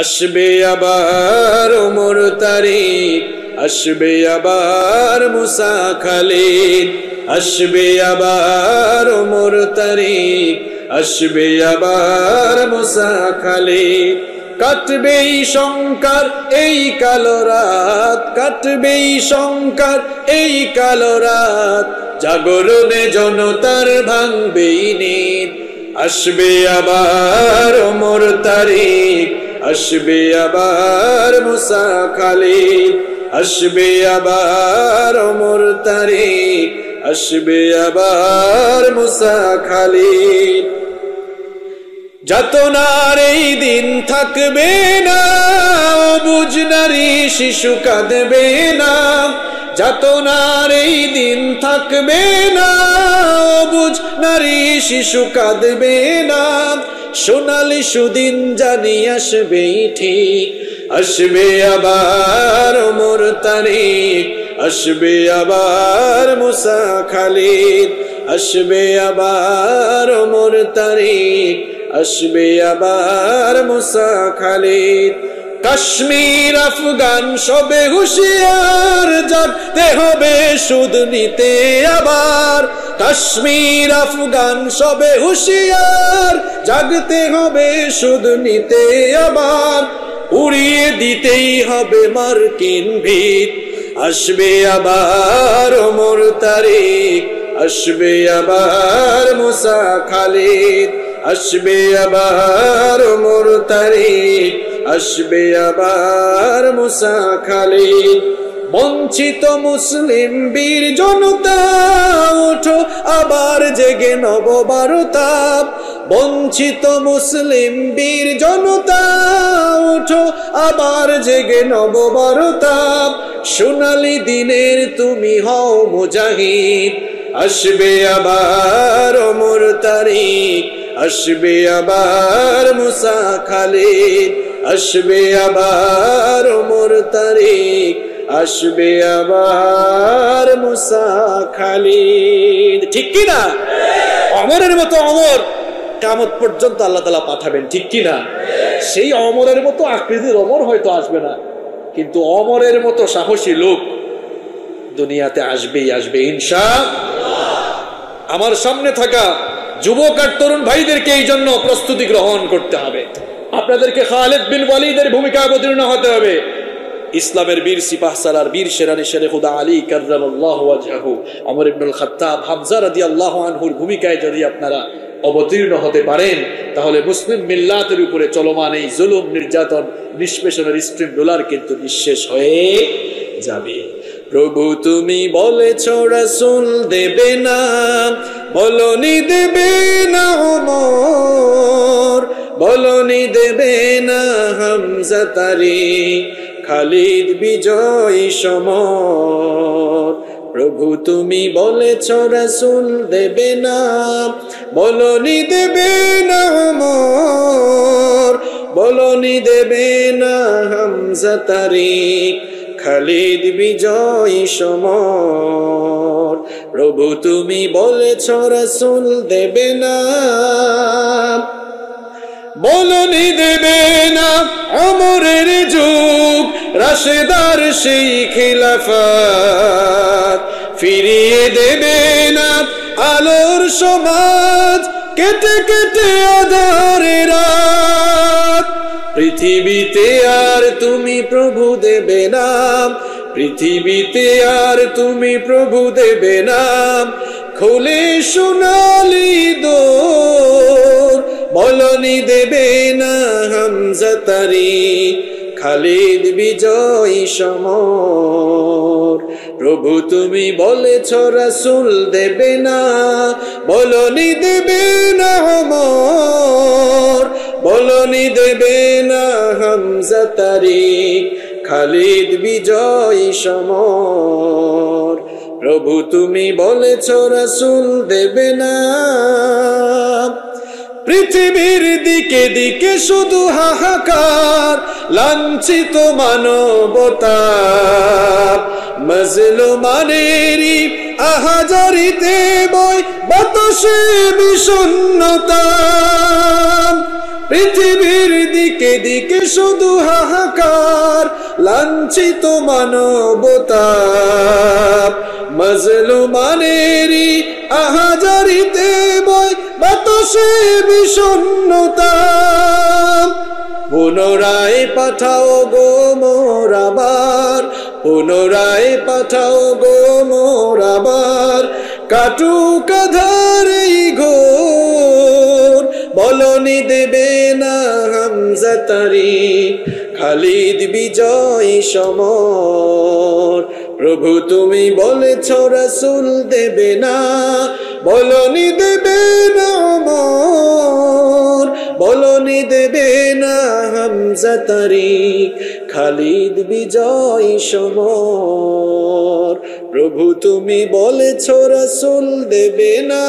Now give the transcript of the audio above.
আসবে আবার ওমর তারিক, আসবে আবার মুসা খালিদ, আসবে আবার ওমর তারিক, আসবে আবার মুসা খালিদ। কাটবেই শঙ্কার এই কালো রাত, কাটবেই শঙ্কার এই কালো রাত, জাগরণে জনতার ভাঙবেই নিদ। আসবে আবার ওমর তারিক, আসবে আবার মুসা খালিদ, আসবে আবার ওমর তারিক, আসবে আবার মুসা খালিদ। যাতনার এই দিন থাকবে না, বুঝ নারী শিশু কাঁদবে না। যাতনার এই দিন থাকবে না, বুঝ নারী শিশু কাঁদবে না। সোনালি সুদিন জানি আসবেই ঠিক। আসবে আবার ওমর তারিক, আসবে আবার মুসা খালিদ, আসবে আবার ওমর তারিক, আসবে আবার মুসা খালিদ। কাশ্মীর আফগান সবে হুঁশিয়ার, জাগতে হবে সুদ নিতে আবার। কাশ্মীর আফগান সবে হুঁশিয়ার, জাগতে হবে সুদ নিতে আবার। উড়িয়ে দিতেই হবে মার্কিন ভিত। আসবে আবার ওমর তারিক, আসবে আবার মুসা খালিদ, আসবে আবার ওমর তারিক, আসবে আবার মুসা খালিদ। বঞ্চিত মুসলিম বীর জনতা, ওঠো আবার জেগে নব বারতা। বঞ্চিত মুসলিম বীর জনতা, ওঠো আবার জেগে নব বারতা। সোনালি দিনের তুমি হও মুজাহিদ। আসবে আবার ওমর তারিক, আসবে আবার মুসা খালিদ, আসবে আবার ওমর তারিক, আসবে আবার মুসা খালিদ। ঠিক কি না? অমরের মতো অমর কিয়ামত পর্যন্ত আল্লাহ তাআলা পাঠাবেন, ঠিক কি না? সেই অমরের মতো আকৃতির অমর হয়তো আসবে না, কিন্তু অমরের মতো সাহসী লোক দুনিয়াতে আসবেই আসবে ইনশাআল্লাহ। আমার সামনে থাকা যুবক আর তরুণ ভাইদেরকে এই জন্য প্রস্তুতি গ্রহণ করতে হবে। আপনাদেরকে খালিদ বিন ওয়ালিদের ভূমিকা অবতীর্ণ হতে হবে। ইসলামের বীর সিপাহসালার বীর সেনানী শেখ হুদা আলী কাররামাল্লাহু ওয়াজহু, ওমর ইবনুল খাত্তাব, হামজা রাদিয়াল্লাহু আনহুর ভূমিকায় যদি আপনারা অবতীর্ণ হতে পারেন, তাহলে মুসলিম মিল্লাতের উপরে চলমান এই জুলুম, নির্যাতন, নিষ্পেষণের স্ট্রিম রোলার কিন্তু নিঃশেষ হয়ে যাবে। প্রভু তুমি বলেছ রাসূল দেবে না, বলনি দেবে না ওমর, বলনি দেবে না হামজা তারিক, খালিদ বিজয় সমর। প্রভু তুমি বলেছ রাসূল দেবে না, বলনি দেবে না ওমর, বলনি দেবে না হামজা তারিক, খালিদ বিজয় সমর। প্রভু তুমি বলেছ রাসূল দেবে না, বলনি দেবে না ওমরের যুগ, রাশেদার সেই খিলাফত, ফিরিয়ে দেবে না আলোর সমাজ, কেটে কেটে আঁধারে রাত। পৃথিবীতে আর তুমি প্রভু দেবে না, পৃথিবীতে আর তুমি প্রভু দেবে না। খুলে সোনালি দোর, বলনি দেবে না হামজা তারিক, খালিদ বিজয় সমর। প্রভু তুমি বলেছ রাসূল দেবে না, বলনি দেবে না ওমর, বলনি দেবে না হামজা তারিক, খালিদ বিজয় সমর। প্রভু তুমি বলেছ রাসূল দেবে না। পৃথিবীর দিকে দিকে শুধু হাহাকার, লাঞ্ছিত মানবতা, মাজলুমানেরই আহাজারিতে বয় বাতাসে বিষণ্ণতা। পৃথিবীর দিকে দিকে শুধু হাহাকার, লাঞ্ছিত মানবতা মজলুমানেরই আহাজারিতে বয় বাতাসে বিষণ্ণতা। পুনরায় পাঠাও গো মোর আবার, পুনরায় পাঠাও গো মোর আবার, কাটুক আঁধারেই ঘোর। বলনি দেবে না হামজা তারি খালিদ বিজয় সমর। প্রভু তুমি বলেছ রাসূল দেবে না, বলনি দেবে না ওমর, বলনি দেবে না হামজা তারি খালিদ বিজয় সমর। প্রভু তুমি বলেছ রাসূল দেবে না।